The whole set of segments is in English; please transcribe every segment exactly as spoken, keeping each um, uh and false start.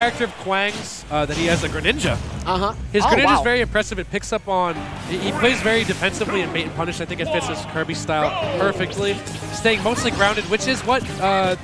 Character of Quang's uh, that he has a Greninja. Uh huh. His oh, Greninja is wow. very impressive. It picks up on. He plays very defensively in bait and punish. I think it fits his Kirby style perfectly, staying mostly grounded, which is what uh,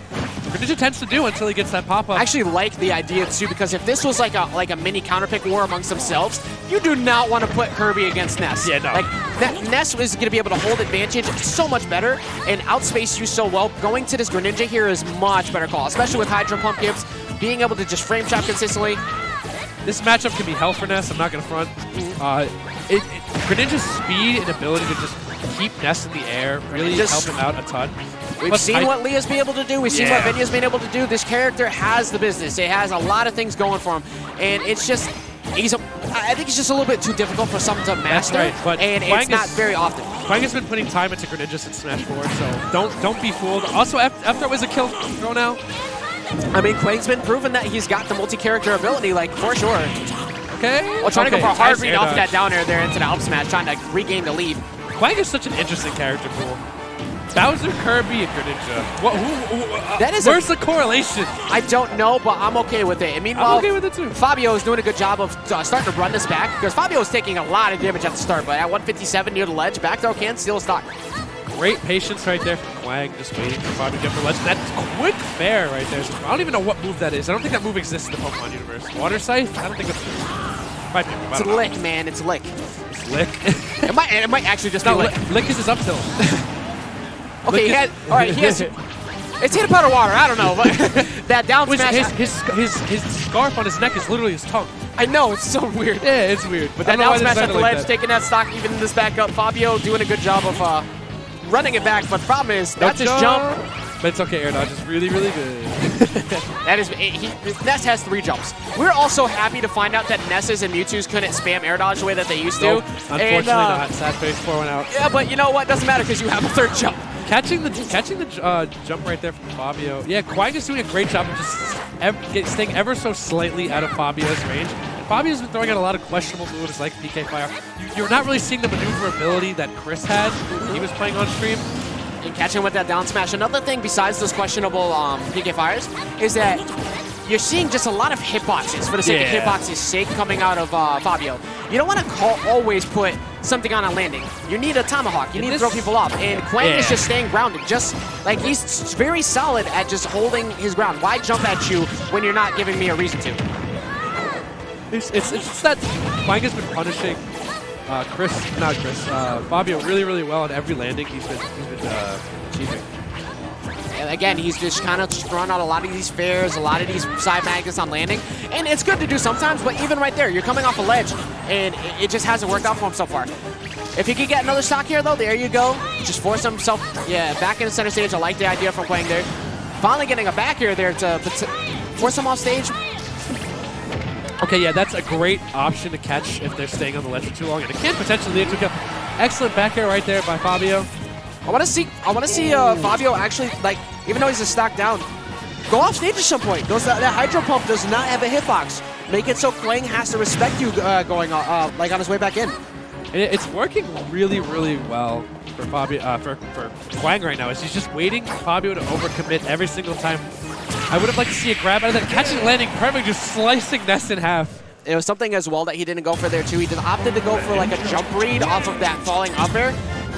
Greninja tends to do until he gets that pop up. I actually like the idea too, because if this was like a like a mini counterpick war amongst themselves, you do not want to put Kirby against Ness. Yeah, no. Like that Ness is going to be able to hold advantage so much better and outspace you so well. Going to this Greninja here is much better call, especially with Hydro Pump gives. Being able to just frame chop consistently. This matchup can be hell for Ness, I'm not going to front. Uh, it, it, Greninja's speed and ability to just keep Ness in the air really helps him out a ton. We've Plus, seen I, what Leah's been able to do. We've yeah. seen what Venia's been able to do. This character has the business. It has a lot of things going for him. And it's just, he's a, I think it's just a little bit too difficult for someone to master. That's right, but and Quang it's is, not very often. Quang has been putting time into Greninja since Smash four, so don't, don't be fooled. Also, after it was a kill throw now, I mean, Quang's been proven that he's got the multi-character ability, like, for sure. Okay. Well, trying okay. to go for a hard nice read off of that down air there into the up smash, trying to regain the lead. Quang is such an interesting character pool. Bowser, Kirby, and Greninja. What, who, who, uh, that is where's a, the correlation? I don't know, but I'm okay with it. And meanwhile, I'm okay with it too. Fabiio is doing a good job of uh, starting to run this back, because Fabiio is taking a lot of damage at the start, but at one fifty-seven near the ledge, back throw can steal stock. Great patience right there from Quang, just waiting for Fabiio to get for ledge. That quick fair right there. I don't even know what move that is. I don't think that move exists in the Pokemon universe. Water Scythe? I don't think it's... Might be, might it's lick, know. man. It's lick. It's lick? it, might, it might actually just no, be lick. Lick, lick is his up tilt. okay, lick he had... All right, he has... It's hit a powder water, I don't know, but that down smash... His, his, his, his scarf on his neck is literally his tongue. I know, it's so weird. Yeah, it's weird. But that down smash at the ledge, like taking that stock, even this back up. Fabiio doing a good job of... Uh, running it back, but the problem is that's his jump. But it's okay, air dodge is really, really good. that is, he, Ness has three jumps. We're also happy to find out that Ness's and Mewtwo's couldn't spam air dodge the way that they used to. Nope. Unfortunately and, uh, not. Sad face four went out. Yeah, but you know what? Doesn't matter because you have a third jump. Catching the catching the uh, jump right there from Fabiio. Yeah, Quang is doing a great job of just ev staying ever so slightly out of Fabio's range. Fabiio's been throwing out a lot of questionable moves like P K Fire. You're not really seeing the maneuverability that Chris had when he was playing on stream. And catching with that down smash. Another thing besides those questionable um, P K Fires is that you're seeing just a lot of hitboxes for the sake yeah. of hitboxes sake coming out of uh, Fabiio. You don't want to call, always put something on a landing. You need a tomahawk. You need to throw people off. And Quang yeah. is just staying grounded. Just like he's very solid at just holding his ground. Why jump at you when you're not giving me a reason to? It's, it's, it's that Quang has been punishing uh, Chris, not Chris, uh, Fabiio really, really well on every landing he's been, he's been uh, achieving. And again, he's just kind of throwing out a lot of these fairs, a lot of these side magnets on landing. And it's good to do sometimes, but even right there, you're coming off a ledge, and it, it just hasn't worked out for him so far. If he could get another stock here, though, there you go. Just force himself yeah, back in the center stage. I like the idea from Quang there. Finally getting a back air there to, to force him off stage. Okay, yeah, that's a great option to catch if they're staying on the ledge for too long, and it can potentially lead to a kill. Excellent back air right there by Fabiio. I want to see, I want to see uh, Fabiio actually, like, even though he's a stock down, go off stage at some point. Those, that, that Hydro Pump does not have a hitbox. Make it so Quang has to respect you uh, going uh, like on his way back in. It, it's working really, really well for Fabiio uh, for for Quang right now. Is he's just waiting for Fabiio to overcommit every single time. I would have liked to see a grab out of that. Catching, landing, perfect, just slicing Ness in half. It was something as well that he didn't go for there, too. He just opted to go for, like, a jump read off of that falling up air.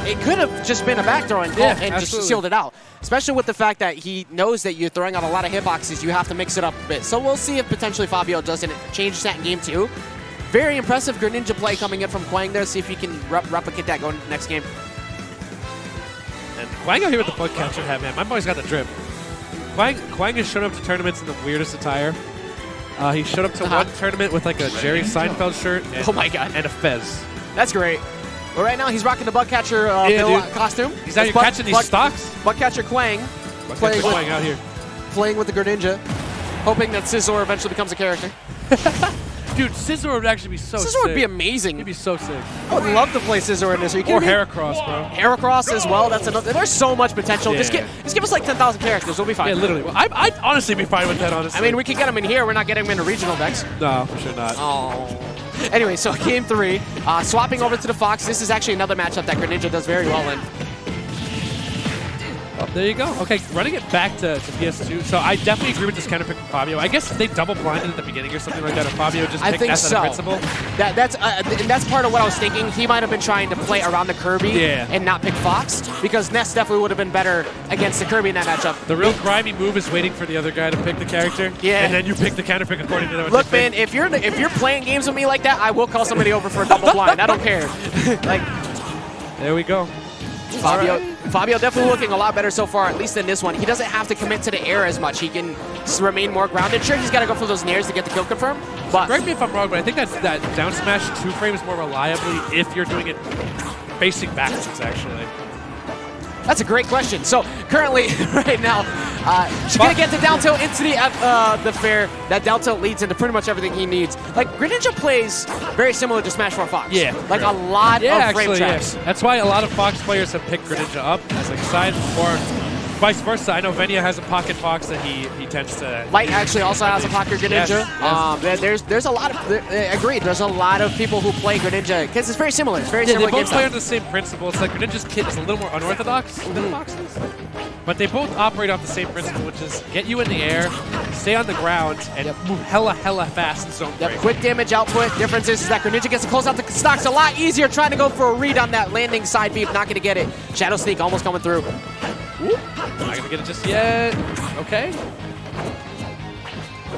It could have just been a back throw and, yeah, and just sealed it out. Especially with the fact that he knows that you're throwing out a lot of hitboxes. You have to mix it up a bit. So we'll see if potentially Fabiio doesn't change that in game two. Very impressive Greninja play coming in from Quang there. See if he can rep replicate that going into the next game. And Quang out here with the bug catcher hat, man. My boy's got the drip. Quang, Quang has shown up to tournaments in the weirdest attire. Uh, he showed up to uh-huh. one tournament with like a Jerry Seinfeld shirt and, oh my God. and a fez. That's great. Well, right now he's rocking the bug catcher uh, yeah, costume. He's That's out here bug, catching these bug, stocks. Bug catcher Quang. Bug playing, catcher Quang with, out here. playing with the Greninja, hoping that Scizor eventually becomes a character. Dude, Scizor would actually be so Scizor sick. Scizor would be amazing. He'd be so sick. I would love to play Scizor in this. Are you kidding me? Or Heracross, bro. Heracross as well. That's another. There's so much potential. Yeah. Just, give, just give us like ten thousand characters. We'll be fine. Yeah, literally. Well, I'd, I'd honestly be fine with that, honestly. I mean, we could get them in here. We're not getting them into regional decks. No, for sure not. Oh. Anyway, so game three. Uh, swapping over to the Fox. This is actually another matchup that Greninja does very well in. Oh, there you go. Okay, running it back to, to P S two. So I definitely agree with this counter pick from Fabiio. I guess they double blinded at the beginning or something like that. Or Fabiio just picked Ness out of principle. That, that's uh, and that's part of what I was thinking. He might have been trying to play around the Kirby yeah. and not pick Fox, because Ness definitely would have been better against the Kirby in that matchup. The real grimy move is waiting for the other guy to pick the character. Yeah. And then you pick the counter pick according to that. Look, man, if you're if you're playing games with me like that, I will call somebody over for a double blind. I don't care. Like, there we go. Fabiio, Fabiio definitely looking a lot better so far, at least in this one. He doesn't have to commit to the air as much. He can remain more grounded. Sure, he's got to go for those nairs to get the kill confirm. But correct me if I'm wrong, but I think that's, that down smash two frames more reliably if you're doing it facing backwards, actually. That's a great question. So currently, right now, uh, she's going to get the down tilt into the, uh, the fair. That down tilt leads into pretty much everything he needs. Like, Greninja plays very similar to Smash Four Fox. Yeah. Like, right. a lot yeah, of actually, frame traps. Yeah. That's why a lot of Fox players have picked Greninja up as like side or vice versa. I know Venia has a pocket Fox that he, he tends to... Light actually also has a pocket Greninja. Yes, yes. Um, there's, there's a lot of... There, agreed, there's a lot of people who play Greninja because it's very similar. It's very yeah, similar. They both play under the same principle. It's like Greninja's kit is a little more unorthodox mm-hmm. than Fox's. But they both operate off the same principle, which is get you in the air, stay on the ground, and yep. move hella, hella fast in zone break. Yep. Quick damage output. Difference is that Greninja gets to close out the stocks a lot easier, trying to go for a read on that landing side beef. Not going to get it. Shadow sneak almost coming through. Ooh. Not going to get it just yet. Okay.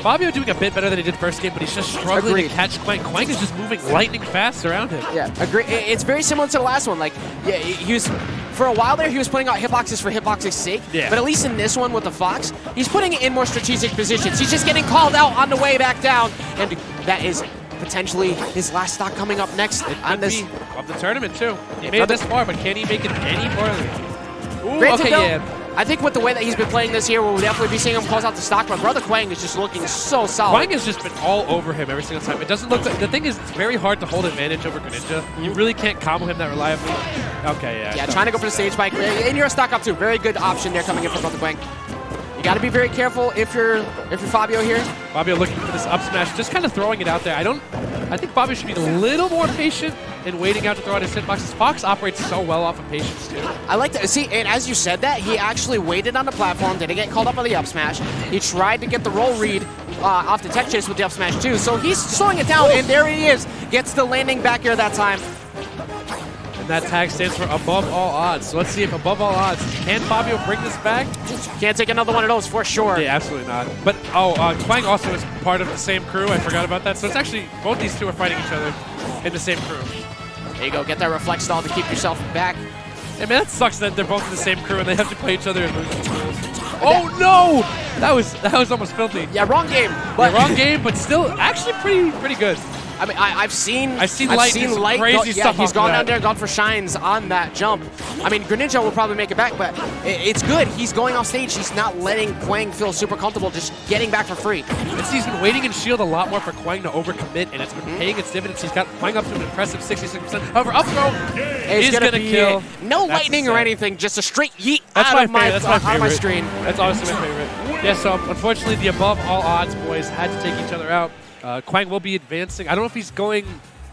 Fabiio doing a bit better than he did first game, but he's just struggling Agreed. to catch Quang. Quang is just moving lightning fast around him. Yeah, agree. It's very similar to the last one. Like, yeah, he was, for a while there, he was putting out hitboxes for hitboxes' sake. Yeah. But at least in this one with the Fox, he's putting it in more strategic positions. He's just getting called out on the way back down, and that is potentially his last stock coming up next it on this of the tournament too. He made it this far, but can he make it any farther? Ooh, Granted, okay, though, yeah. I think with the way that he's been playing this year, we'll definitely be seeing him close out the stock. But brother Quang is just looking so solid. Quang has just been all over him every single time. It doesn't look like, the thing is, it's very hard to hold advantage over Greninja. You really can't combo him that reliably. Okay, yeah. Yeah, trying to go for the stage bike. And you're a stock up too. Very good option there coming in from brother Quang. You got to be very careful if you're if you're Fabiio here. Fabiio looking for this up smash, just kind of throwing it out there. I don't. I think Fabiio should be a little more patient and waiting out to throw out his hitboxes. Fox operates so well off of patience, too. I like that. See, and as you said that, he actually waited on the platform, didn't get called up on the up smash. He tried to get the roll read uh, off the tech chase with the up smash, too. So he's slowing it down, Oof. and there he is. Gets the landing back air that time. And that tag stands for Above All Odds. So let's see if Above All Odds, can Fabiio bring this back? Can't take another one of those for sure. Yeah, absolutely not. But, oh, uh, Quang also is part of the same crew. I forgot about that. So it's actually, both these two are fighting each other in the same crew. There you go, get that reflex stall to keep yourself back. Hey man, that sucks that they're both in the same crew and they have to play each other and lose the rules. Oh no! That was that was almost filthy. Yeah, wrong game. But yeah, wrong game, but still actually pretty pretty good. I mean, I, I've seen I've seen, I've seen light crazy go, yeah, stuff. He's gone down there, gone for shines on that jump. I mean, Greninja will probably make it back, but it, it's good. He's going off stage. He's not letting Quang feel super comfortable, just getting back for free. It's, he's been waiting in shield a lot more for Quang to overcommit, and it's been mm-hmm. paying its dividends. He's got Quang up to an impressive sixty-six percent. However, up throw is gonna, gonna kill. No That's lightning insane. or anything, just a straight yeet That's out, my of, my, That's my out of my screen. That's honestly my favorite. Yeah. So unfortunately, the Above All Odds boys had to take each other out. Uh, Quang will be advancing. I don't know if he's going,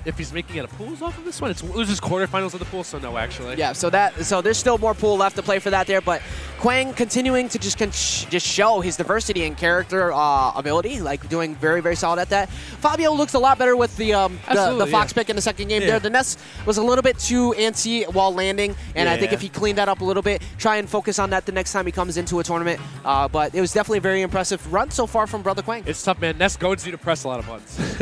if he's making it a pools off of this one. It's, it was just quarterfinals of the pool, so no, actually. Yeah, so that, so there's still more pool left to play for that there, but Quang continuing to just con just show his diversity and character uh, ability, like doing very, very solid at that. Fabiio looks a lot better with the um, the, the Fox yeah. pick in the second game yeah. there. The Ness was a little bit too antsy while landing, and yeah. I think if he cleaned that up a little bit, try and focus on that the next time he comes into a tournament. Uh, but it was definitely a very impressive run so far from brother Quang. It's tough, man. Ness goads you to press a lot of buttons.